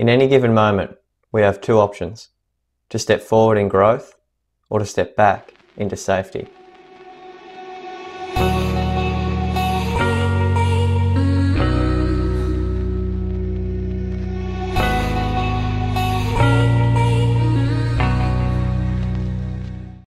In any given moment, we have two options: to step forward in growth or to step back into safety.